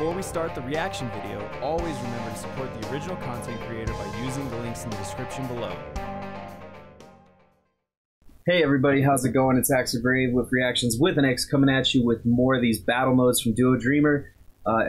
Before we start the reaction video, always remember to support the original content creator by using the links in the description below. Hey everybody, how's it going? It's Axel Grave with Reactions with an X coming at you with more of these battle modes from Duo Dreamer.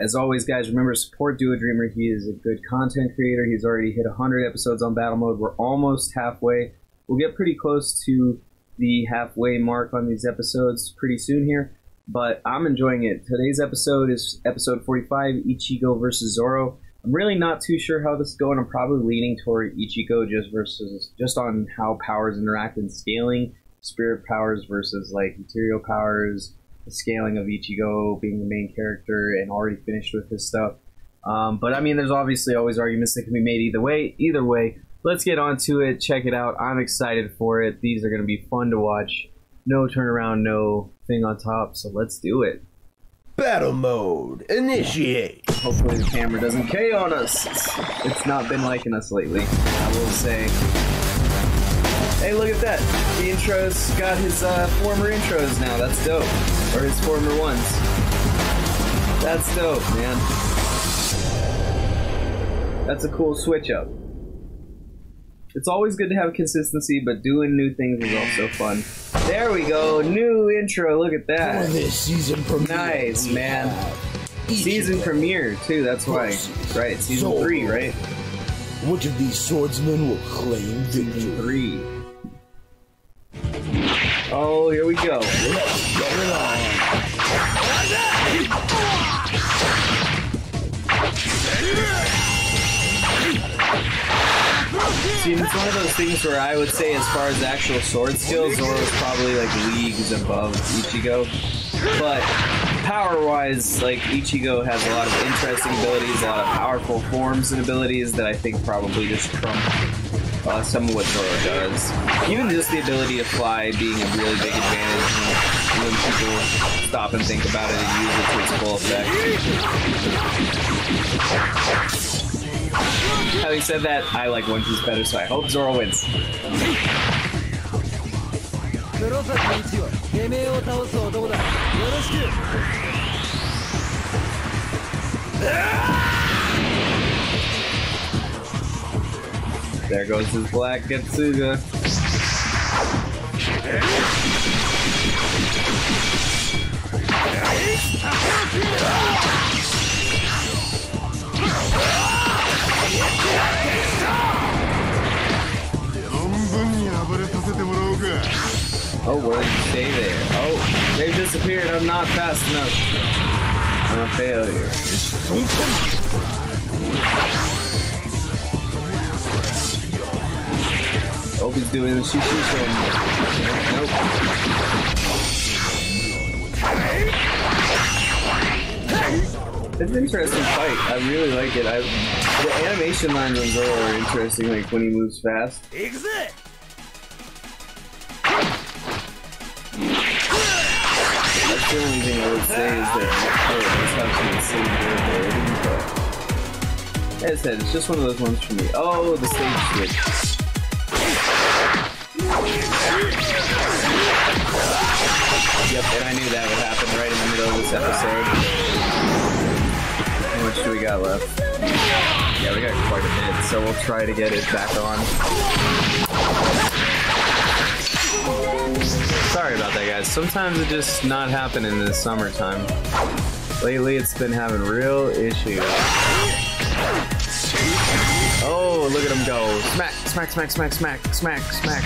As always guys, remember to support Duo Dreamer. He is a good content creator. He's already hit 100 episodes on battle mode. We're almost halfway. We'll get pretty close to the halfway mark on these episodes pretty soon here, but I'm enjoying it. Today's episode is episode 45, Ichigo versus Zoro. I'm really not too sure how this is going. I'm probably leaning toward Ichigo just on how powers interact and scaling. Spirit powers versus like material powers, the scaling of Ichigo being the main character and already finished with his stuff. But I mean, there's obviously always arguments that can be made either way. Either way, let's get on to it. Check it out. I'm excited for it. These are going to be fun to watch. No turnaround, no thing on top. So let's do it. Battle mode, initiate. Hopefully the camera doesn't K on us. It's not been liking us lately, I will say. Hey, look at that. The intro's got his former intros now. That's dope. Or his former ones. That's dope, man. That's a cool switch up. It's always good to have consistency, but doing new things is also fun. There we go, new intro, look at that. For this season premiere, nice, man. Season premiere, too, that's why. Right, season Zoro. 3, right? Which of these swordsmen will claim victory? 3. Oh, here we go. Let's get it on. See, it's one of those things where I would say, as far as actual sword skills, Zoro's probably like leagues above Ichigo. But power-wise, like Ichigo has a lot of interesting abilities, a lot of powerful forms and abilities that I think probably just trump some of what Zoro does. Even just the ability to fly being a really big advantage when people stop and think about it and use it to its full effect. Having said that, I like One Piece better, so I hope Zoro wins. There goes his black Gatsuga. Oh, where did you stay there? Oh, they've disappeared. I'm not fast enough. I'm a failure. Hope he's doing the shoo-shoo. Nope. It's an interesting fight. I really like it. The animation lines on Zoro are interesting, like when he moves fast. Exit. That's the only thing I would say is that it's as I said, it's just one of those ones for me. Oh, the stage switch. Yep, and I knew that would happen right in the middle of this episode. How much do we got left? Yeah, we got quite a bit, so we'll try to get it back on. Sorry about that, guys. Sometimes it just not happening in the summertime. Lately, it's been having real issues. Oh, look at him go. Smack, smack, smack, smack, smack, smack, smack.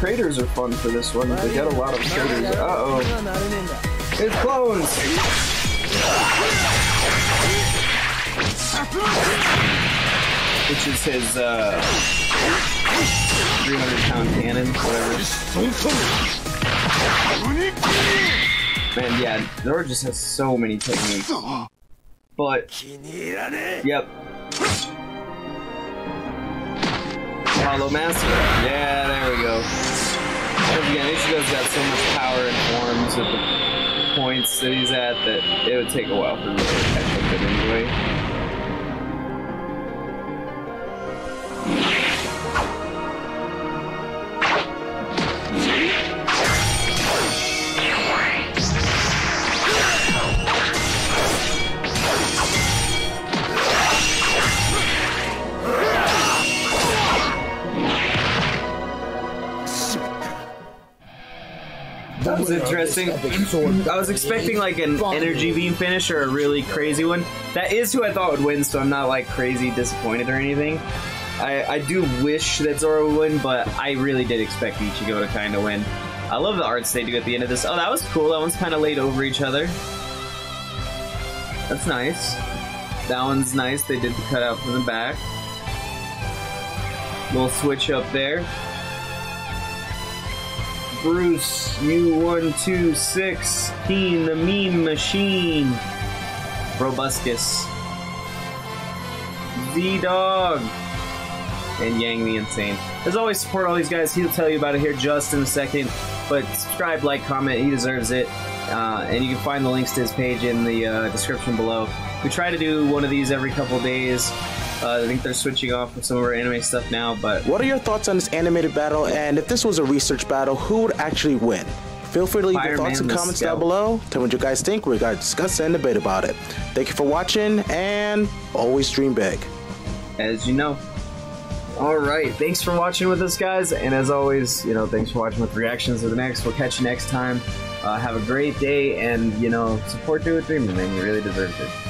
Craters are fun for this one. They got a lot of craters. Uh-oh. It's clones! Which is his, 300-pound cannon, whatever. Man, yeah, Zoro just has so many techniques. But... Yep. Hollow Master. Yeah, there we go. Again, Ichigo's got so much power and forms at the points that he's at that it would take a while for him to catch up with anyway. was interesting. I was expecting like an energy beam finish or a really crazy one. That is who I thought would win, so I'm not like crazy disappointed or anything. I do wish that Zoro would win, but I really did expect Ichigo to kind of win. I love the art they do at the end of this. Oh, that was cool. That one's kind of laid over each other. That's nice. That one's nice. They did the cutout from the back. Little switch up there. Bruce, you won 216, the mean machine. Robuscus. Z-Dog. And Yang the Insane. As always, support all these guys. He'll tell you about it here just in a second. But subscribe, like, comment. He deserves it. And you can find the links to his page in the description below. We try to do one of these every couple days. I think they're switching off with some of our anime stuff now, but... What are your thoughts on this animated battle? And if this was a research battle, who would actually win? Feel free to leave your thoughts and comments down below. Tell me what you guys think. We're going to discuss and debate about it. Thank you for watching, and always dream big. As you know. Alright, thanks for watching with us, guys. And as always, you know, thanks for watching with Reactions with an X. We'll catch you next time. Have a great day, and, you know, support Duo Dreamer, man. You really deserve it.